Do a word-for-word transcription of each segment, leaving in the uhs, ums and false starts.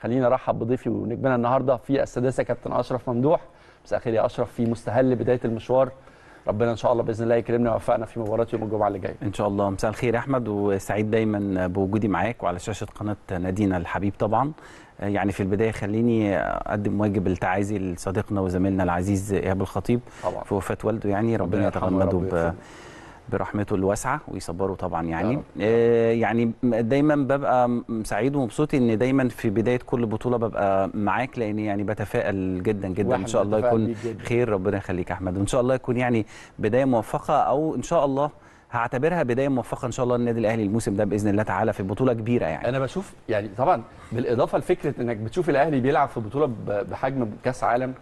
خلينا ارحب بضيفي ونجمنا النهارده في السادسه كابتن اشرف ممدوح. مساء الخير يا اشرف في مستهل بدايه المشوار، ربنا ان شاء الله باذن الله يكرمنا ويوفقنا في مباراه يوم الجمعه اللي جاي ان شاء الله. مساء الخير يا احمد، وسعيد دايما بوجودي معاك وعلى شاشه قناه نادينا الحبيب. طبعا يعني في البدايه خليني اقدم واجب التعازي لصديقنا وزميلنا العزيز ايهاب الخطيب طبعا في وفاه والده، يعني ربنا يتغمده ب برحمته الواسعه ويصبره طبعا. يعني آه يعني دايما ببقى سعيد ومبسوط ان دايما في بدايه كل بطوله ببقى معاك، لان يعني بتفائل جدا جدا ان شاء الله يكون خير. ربنا يخليك يا احمد، وان شاء الله يكون يعني بدايه موفقه، او ان شاء الله هعتبرها بدايه موفقه ان شاء الله النادي الاهلي الموسم ده باذن الله تعالى في بطوله كبيره. يعني انا بشوف يعني طبعا بالاضافه لفكره انك بتشوف الاهلي بيلعب في بطوله بحجم كاس عالم،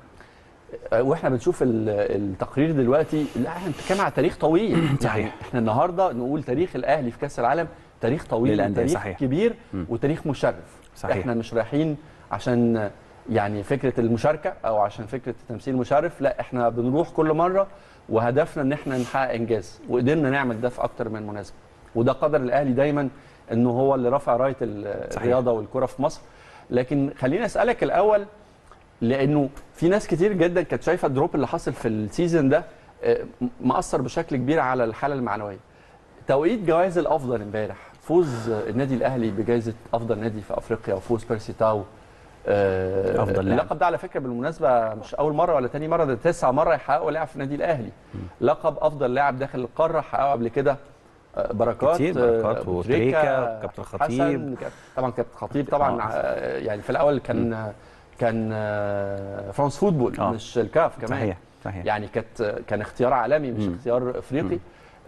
واحنا بنشوف التقرير دلوقتي لا احنا بنتكلم على تاريخ طويل. صحيح، احنا النهارده نقول تاريخ الاهلي في كاس العالم تاريخ طويل، تاريخ صحيح. كبير م. وتاريخ مشرف. صحيح، احنا مش رايحين عشان يعني فكره المشاركه او عشان فكره التمثيل المشرف، لا احنا بنروح كل مره وهدفنا ان احنا نحقق انجاز، وقدرنا نعمل ده في اكتر من مناسبه، وده قدر الاهلي دايما انه هو اللي رافع رايه الرياضه والكره في مصر. لكن خليني اسالك الاول، لانه في ناس كتير جدا كانت شايفه الدروب اللي حصل في السيزون ده مأثر بشكل كبير على الحاله المعنويه. توقيت جوائز الافضل امبارح، فوز النادي الاهلي بجائزه افضل نادي في افريقيا وفوز بيرسي تاو افضل لاعب. اللقب ده على فكره بالمناسبه مش اول مره ولا ثاني مره، ده تسع مره يحققوا لاعب في النادي الاهلي. لقب افضل لاعب داخل القاره حققوا قبل كده بركات كتير، بركات وتريكا وكابتن الخطيب. طبعا كابتن الخطيب طبعا يعني في الاول كان م. كان فرانس فوتبول أوه. مش الكاف كمان. صحيح صحيح، يعني كانت كان اختيار عالمي مش م. اختيار افريقي.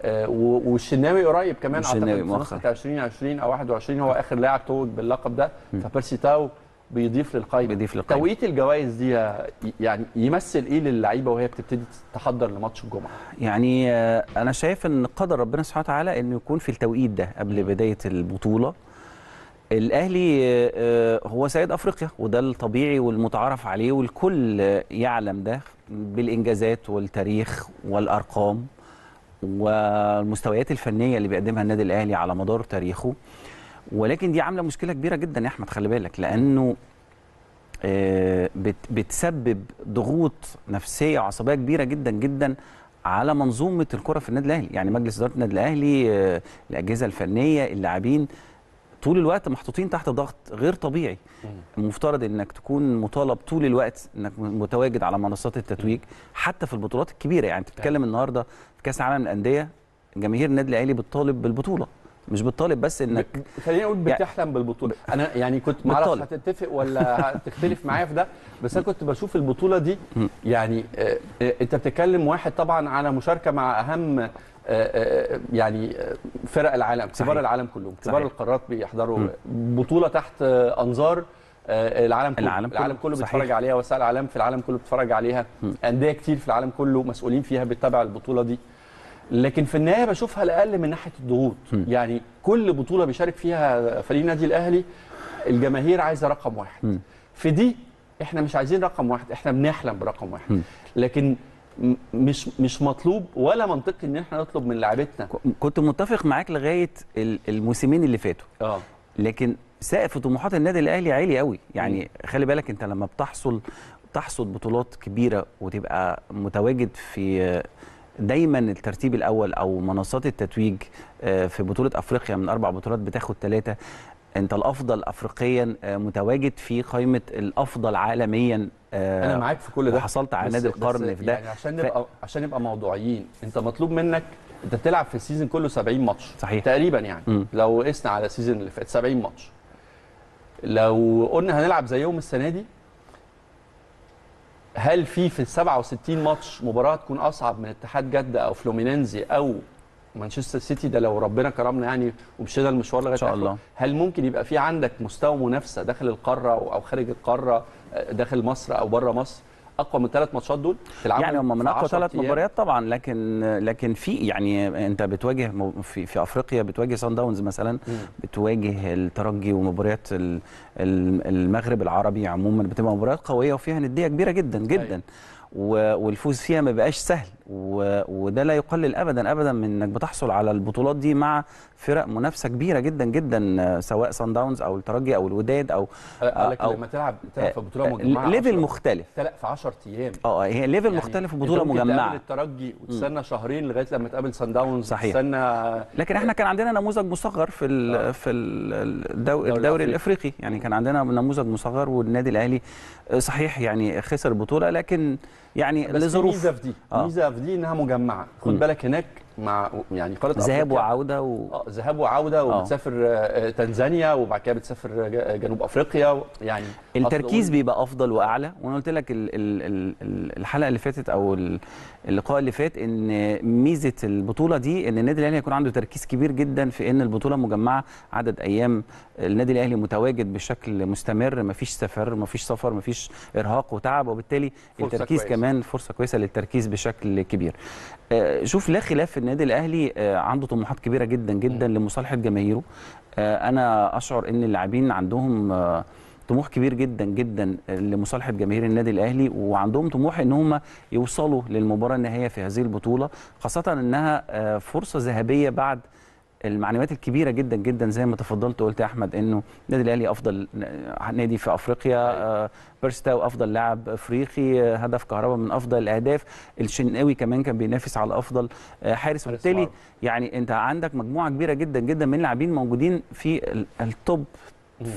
آه والشناوي قريب كمان، اعتقد مؤخرا ألفين وعشرين او واحد وعشرين هو اخر لاعب توج باللقب ده. فبيرسي تاو بيضيف للقائمه. بيضيف للقائمه. توقيت الجوائز دي يعني يمثل ايه للعيبه وهي بتبتدي تتحضر لماتش الجمعه؟ يعني انا شايف ان قدر ربنا سبحانه وتعالى انه يكون في التوقيت ده قبل بدايه البطوله. الأهلي هو سيد أفريقيا، وده الطبيعي والمتعارف عليه، والكل يعلم ده بالإنجازات والتاريخ والأرقام والمستويات الفنية اللي بيقدمها النادي الأهلي على مدار تاريخه. ولكن دي عاملة مشكلة كبيرة جدا يا أحمد، خلي بالك، لأنه بتسبب ضغوط نفسية وعصبية كبيرة جدا جدا على منظومة الكرة في النادي الأهلي. يعني مجلس إدارة النادي الأهلي، الأجهزة الفنية، اللاعبين، طول الوقت محطوطين تحت ضغط غير طبيعي. المفترض انك تكون مطالب طول الوقت انك متواجد على منصات التتويج حتى في البطولات الكبيره. يعني تتكلم النهارده في كاس العالم للانديه، جماهير النادي الاهلي بتطالب بالبطوله، مش بتطالب بس انك ب... خلينا نقول بتحلم يعني... بالبطوله. انا يعني كنت ما اعرفش هتتفق ولا هتختلف معايا في ده، بس انا كنت بشوف البطوله دي يعني آه آه انت بتتكلم واحد طبعا على مشاركه مع اهم يعني فرق العالم، كبار العالم كلهم، كبار القارات بيحضروا م. بطوله تحت انظار العالم كله. العالم كله, العالم كله بيتفرج عليها، وسائل الاعلام في العالم كله بيتفرج عليها، انديه كتير في العالم كله مسؤولين فيها بيتابعوا البطوله دي. لكن في النهايه بشوفها الاقل من ناحيه الضغوط. م. يعني كل بطوله بيشارك فيها فريق النادي الاهلي الجماهير عايزه رقم واحد. م. في دي احنا مش عايزين رقم واحد، احنا بنحلم برقم واحد. م. لكن مش مش مطلوب ولا منطقي ان احنا نطلب من لاعبتنا. كنت متفق معاك لغايه الموسمين اللي فاتوا، اه لكن سقف طموحات النادي الاهلي عالي قوي. يعني خلي بالك انت لما بتحصل تحصد بطولات كبيره وتبقى متواجد في دايما الترتيب الاول او منصات التتويج في بطوله افريقيا، من اربع بطولات بتاخد ثلاثه، انت الافضل افريقيا، متواجد في قائمه الافضل عالميا. انا معاك في كل ده، وحصلت على نادي القرن في ده. يعني عشان نبقى ف... عشان نبقى موضوعيين، انت مطلوب منك انت بتلعب في السيزون كله سبعين ماتش. صحيح. تقريبا يعني م. لو قسنا على السيزون اللي فات سبعين ماتش، لو قلنا هنلعب زيهم السنه دي، هل في في سبعة وستين ماتش مباراه تكون اصعب من اتحاد جده او فلومينينزي او مانشستر سيتي؟ ده لو ربنا كرمنا يعني ومشينا المشوار لغايه ان شاء الله. هل ممكن يبقى في عندك مستوى منافسه داخل القاره او خارج القاره، داخل مصر او بره مصر، اقوى من ثلاث ماتشات دول؟ يعني هم من اقوى ثلاث مباريات طبعا. لكن لكن في يعني انت بتواجه في, في افريقيا بتواجه صن داونز مثلا، م. بتواجه الترجي، ومباريات المغرب العربي عموما بتبقى مباريات قويه وفيها نديه كبيره جدا جدا. أي. والفوز فيها ما بقاش سهل، وده لا يقلل ابدا ابدا من انك بتحصل على البطولات دي مع فرق منافسه كبيره جدا جدا، سواء صن داونز او الترجي او الوداد او او لما تلعب تلعب في بطوله مجمعه ليفل مختلف في عشرة ايام. اه هي ليفل يعني مختلف في بطوله مجمعه، تقابل الترجي وتستنى شهرين لغايه لما تقابل صن داونز، تستنى. لكن احنا كان عندنا نموذج مصغر في ال في الدوري, الدوري الافريقي، يعني كان عندنا نموذج مصغر، والنادي الاهلي صحيح يعني خسر بطوله، لكن يعني لظروف. ميزه في دي ميزه في دي انها مجمعه، خد م. بالك هناك مع يعني قاره ذهاب وعوده و... اه ذهاب وعوده، وبتسافر آه تنزانيا وبعد كده بتسافر جنوب افريقيا و... يعني التركيز بيبقى افضل واعلى. وانا قلت لك ال ال ال الحلقه اللي فاتت او اللقاء اللي فات ان ميزه البطوله دي ان النادي الاهلي هيكون عنده تركيز كبير جدا في ان البطوله مجمعه، عدد ايام النادي الاهلي متواجد بشكل مستمر، مفيش سفر مفيش سفر مفيش ارهاق وتعب، وبالتالي التركيز كويس. كمان فرصه كويسه للتركيز بشكل كبير. آه شوف لا خلاف النادي الاهلي عنده طموحات كبيره جدا جدا لمصالحه جماهيره. انا اشعر ان اللاعبين عندهم طموح كبير جدا جدا لمصالحه جماهير النادي الاهلي، وعندهم طموح ان هم يوصلوا للمباراه النهائيه في هذه البطوله، خاصه انها فرصه ذهبيه بعد المعنويات الكبيره جدا جدا زي ما تفضلت وقلت يا احمد انه النادي الاهلي افضل نادي في افريقيا، بيرسي تاو افضل لاعب افريقي، هدف كهربا من افضل الاهداف، الشناوي كمان كان بينافس على افضل حارس، وبالتالي يعني انت عندك مجموعه كبيره جدا جدا من لاعبين موجودين في التوب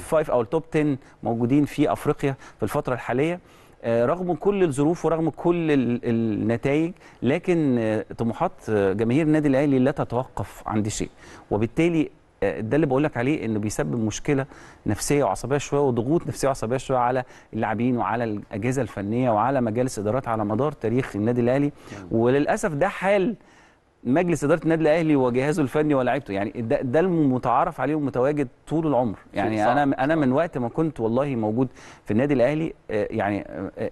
خمسة او التوب عشرة موجودين في افريقيا في الفتره الحاليه، رغم كل الظروف ورغم كل النتائج، لكن طموحات جماهير النادي الاهلي لا تتوقف عند شيء، وبالتالي ده اللي بقول لك عليه انه بيسبب مشكله نفسيه وعصبيه شويه وضغوط نفسيه وعصبيه شويه على اللاعبين وعلى الاجهزه الفنيه وعلى مجالس ادارات على مدار تاريخ النادي الاهلي، وللاسف ده حال مجلس اداره النادي الاهلي وجهازه الفني ولاعيبته، يعني ده, ده المتعارف عليه ومتواجد طول العمر. يعني انا انا من وقت ما كنت والله موجود في النادي الاهلي يعني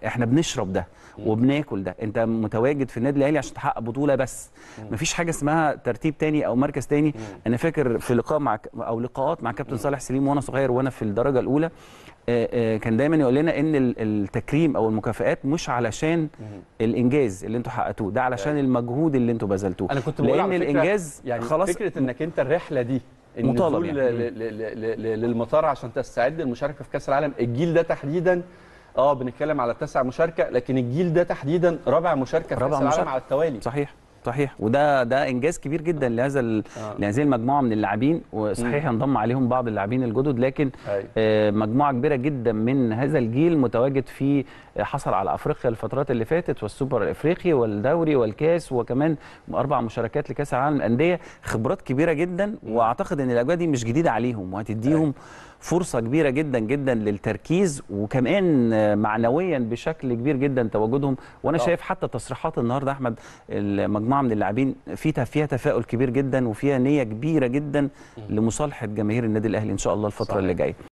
احنا بنشرب ده وبناكل ده، انت متواجد في النادي الاهلي عشان تحقق بطوله بس، مفيش حاجه اسمها ترتيب تاني او مركز تاني. انا فاكر في لقاء مع او لقاءات مع كابتن صالح سليم وانا صغير وانا في الدرجه الاولى، كان دايما يقول لنا ان التكريم او المكافئات مش علشان الانجاز اللي انتوا حققتوه، ده علشان المجهود اللي انتوا بذلتوه. انا كنت بقول لان الانجاز يعني خلاص، فكره انك انت الرحله دي مطالب يعني للمطار عشان تستعد للمشاركه في كاس العالم. الجيل ده تحديدا اه بنتكلم على تسع مشاركه، لكن الجيل ده تحديدا رابع مشاركه في كاس العالم على التوالي. صحيح صحيح، وده ده انجاز كبير جدا لهذا آه. لهذه المجموعه من اللاعبين، وصحيح انضم عليهم بعض اللاعبين الجدد، لكن آه مجموعه كبيره جدا من هذا الجيل متواجد في حصل على افريقيا الفترات اللي فاتت، والسوبر الافريقي والدوري والكاس، وكمان اربع مشاركات لكاس العالم للانديه، خبرات كبيره جدا، واعتقد ان الاجواء دي مش جديده عليهم وهتديهم آه. فرصة كبيرة جدا جدا للتركيز، وكمان معنويا بشكل كبير جدا تواجدهم. وانا شايف حتى تصريحات النهارده احمد المجموعة من اللاعبين فيها فيها تفاؤل كبير جدا وفيها نية كبيرة جدا لمصالحة جماهير النادي الاهلي ان شاء الله الفترة صحيح. اللي جاية.